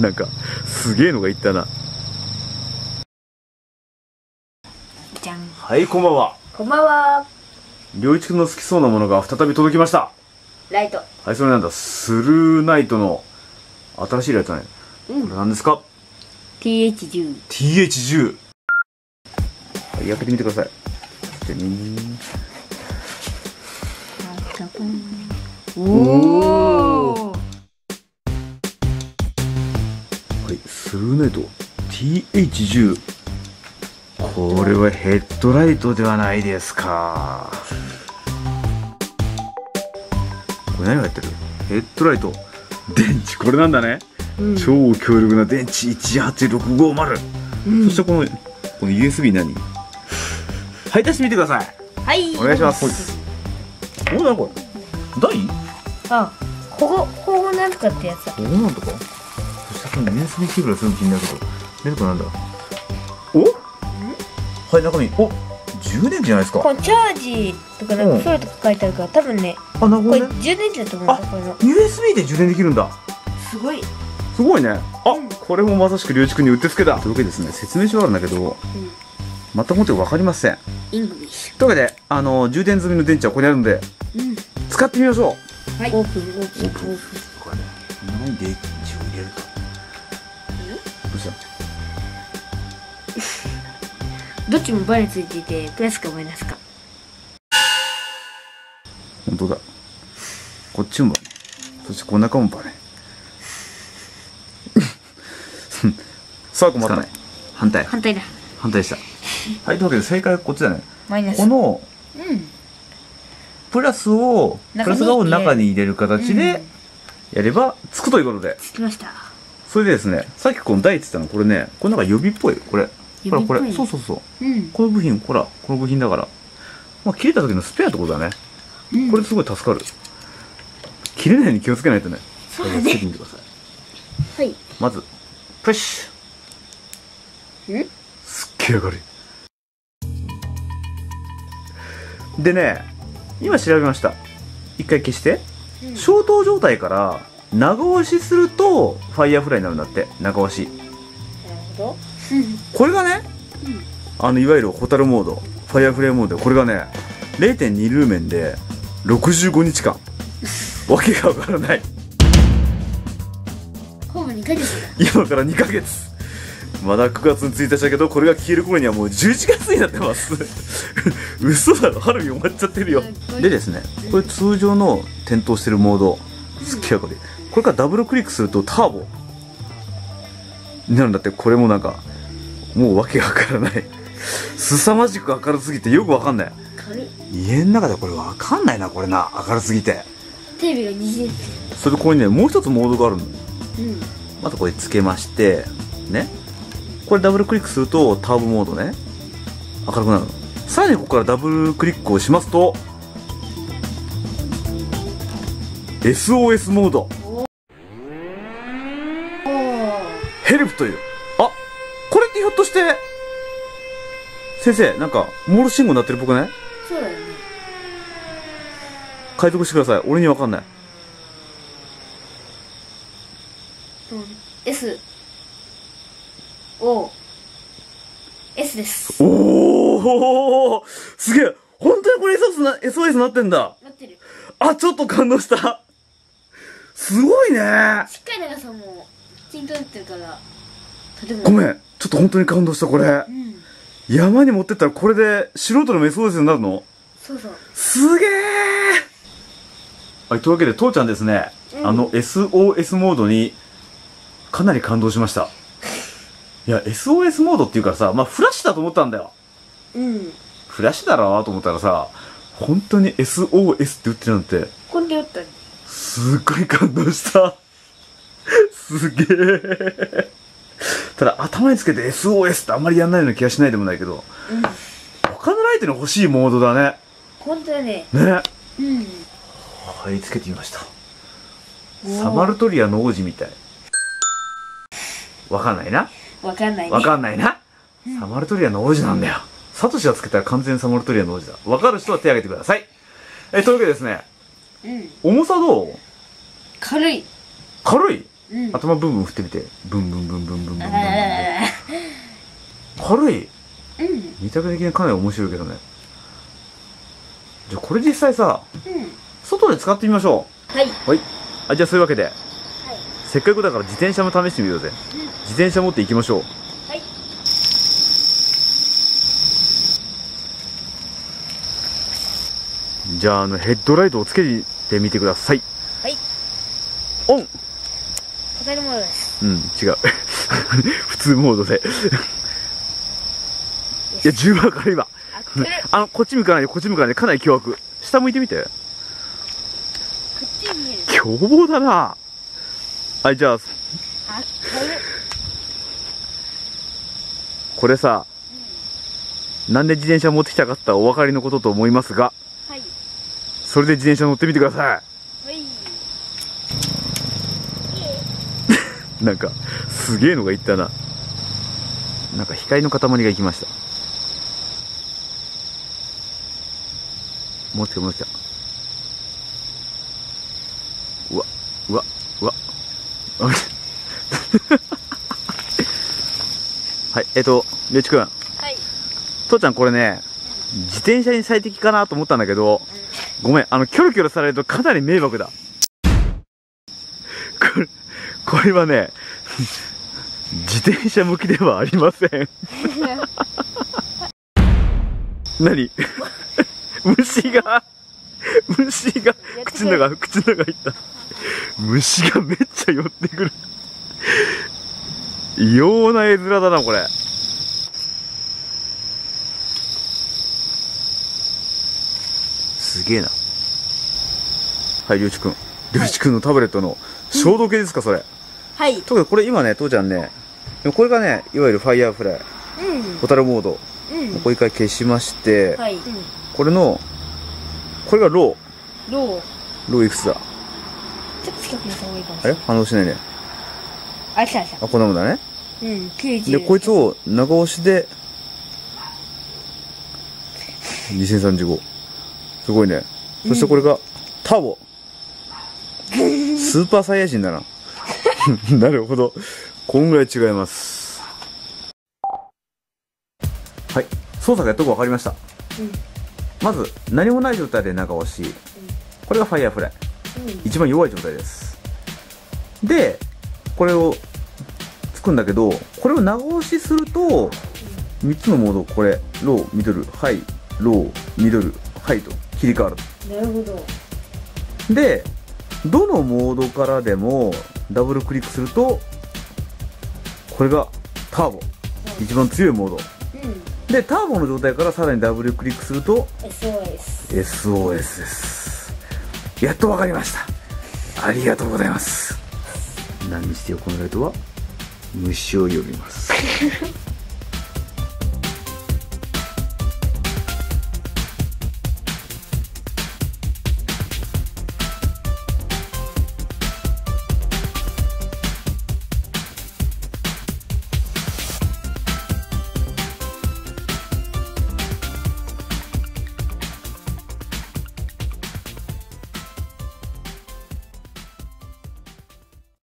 なんかすげえのがいったな。じゃん。はい、こんばんは。こんばんは。良一くんの好きそうなものが再び届きました。ライト。はい、それなんだ。スルーナイトの新しいライトね。うん、これ何ですか？ TH10。 TH10。 はい、開けてみてください。じゃにーん。おお。はい、スルーナイト TH10。 これはヘッドライトではないですか。これ何が入ってる？ヘッドライト、電池、これなんだね。うん、超強力な電池18650。うん、そしてこの USB 何？はい、出してみてください。はい。お願いします。お、なんか台？あ、ここなんとかってやつだ。ここなんとか。そしてこの USB ケーブルはすごい気になるけど、出るとなんだ。お？はい、中身。お。充電器じゃないですか。このチャージとかなんかそういうとこ書いてあるから、多分ね。あ、なるほどね。これ充電器だと思うんだ。この USB で充電できるんだ。すごい。すごいね。あ、これもまさしくりょういちくんにうってつけだ。というわけですね。説明書はあるんだけど、全くもって分かりません。イングリッシュ。というわけで、充電済みの電池はここにあるんで、使ってみましょう。はい。オープン、オープン、オープン。これね、何で電池を入れると。どうした？どっちもバネついていて、プラスかマイナスか。本当だ。こっちもバネ。そしてこの中もバネ。さあ、困ったね。反対。反対だ。反対でした。はい、というわけで正解はこっちだね。このプラス側を中に入れる形でやればつくということで。つきました。それでですね、さっきこの台って言ったの、これね、これなんか予備っぽい、これ。ほら、これ。そうそうそう。この部品、ほら、この部品だから。まあ、切れた時のスペアってことだね。これすごい助かる。切れないように気をつけないとね。そうだね。つけてみてください。はい。まず、プッシュ。すっげえ明るい。でね、今調べました。一回消して。消灯状態から長押しするとファイヤーフライになるんだって。長押し。なるほど。これがね、いわゆるホタルモード、ファイヤーフライモード、これがね、0.2 ルーメンで65日間。わけがわからない。ほぼ2ヶ月。今から2ヶ月。まだ9月の1日だけど、これが消える頃にはもう11月になってます。嘘だろ、春日終わっちゃってるよ。でですね、これ通常の点灯してるモード、すっげえこれ。これからダブルクリックするとターボになるんだって。これもなんか、もうわけがわからない。凄まじく明るすぎてよくわかんない。家の中でこれわかんないな、これな、明るすぎて。テレビが虹です。それでここにね、もう一つモードがあるの。またこれつけまして、ね。これダブルクリックするとターボモードね、明るくなるの。さらにここからダブルクリックをしますと SOS モード、ヘルプという。あ、これってひょっとして先生、なんかモール信号になってるっぽくない？そうだよね。解読してください。俺には分かんない。S です。おお、すげえ。本当にこれ SOS なってんだ。なってる。あ、ちょっと感動した。すごいね。しっかり長さもきちんとなってるから、とても。ごめん、ちょっと本当に感動した。これ、山に持ってったらこれで素人でも SOS になるの？そうそう。すげえ。はい、というわけで父ちゃんですね、SOS モードにかなり感動しました。いや、SOS モードっていうからさ、まあ、フラッシュだと思ったんだよ。フラッシュだろうと思ったらさ、本当に SOS って打ってるなんて。こんで打ったの。すっごい感動した。すげえ。ただ、頭につけて SOS ってあんまりやんないような気がしないでもないけど、他のライトに欲しいモードだね。本当だね。ね。はい、つけてみました。サマルトリアの王子みたい。わかんないな。わかんないね。わかんないな。サマルトリアの王子なんだよ。サトシがつけたら完全にサマルトリアの王子だ。わかる人は手を挙げてください。というわけでですね。重さどう？軽い。軽い？頭ブンブン振ってみて、ブンブンブンブンブンブンブンブンブン、軽い、見た目的にかなり面白いけどね。じゃあこれ実際さ、外で使ってみましょう。はい、はい、あ、じゃあそういうわけで、せっかくだから自転車も試してみようぜ。自転車持っていきましょう。じゃあ、ヘッドライトをつけてみてください。はい。オン。ペダルモードです。うん、違う。普通モードで。いや、10番軽いわ。こっち向かないで、こっち向かないで、かなり凶悪。下向いてみて。こっち見える。凶暴だな。はい、じゃあ。これさ、なんで自転車持ってきたかったらお分かりのことと思いますが、それで自転車乗ってみてください。はい。なんか、すげえのがいったな。なんか光の塊がいきました。戻ってきた、戻ってきた。うわ、うわ、うわ。はい、りょうちくん。はい。父ちゃんこれね、自転車に最適かなと思ったんだけど、ごめん、キョロキョロされるとかなり迷惑だ。これはね、自転車向きではありません。何？虫が、口の中いった。虫がめっちゃ寄ってくる。異様な絵面だな、これ。すげえな。はい、りょうちくん。りょうちくんのタブレットの消毒系ですか、それ。はい。ということで、これ今ね、父ちゃんね、これがね、いわゆるファイヤーフライ。ホタルモード。ここ一回消しまして、これがロー。ローいくつだ？ちょっと近くにした方がいいかもしれない。あれ？反応しないね。あ、来た来た。あ、こんなもんだね。90。で、こいつを長押しで、2035。すごいね。そしてこれが、タボ。スーパーサイヤ人だな。なるほど。こんぐらい違います。はい。操作がやっとく分かりました。まず、何もない状態で長押し。これがファイヤーフライ。一番弱い状態です。で、これを、つくんだけど、これを長押しすると、3つのモード、これ、ロー、ミドル、ハイ、ロー、ミドル、ハイと。切り替わる。なるほど。で、どのモードからでもダブルクリックすると、これがターボ、一番強いモード、でターボの状態からさらにダブルクリックすると SOS です。やっと分かりました。ありがとうございます。何にしてよ、このライトは虫を呼びます。